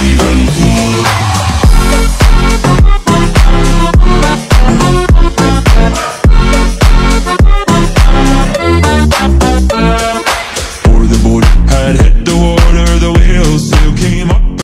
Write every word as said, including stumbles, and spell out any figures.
even cool.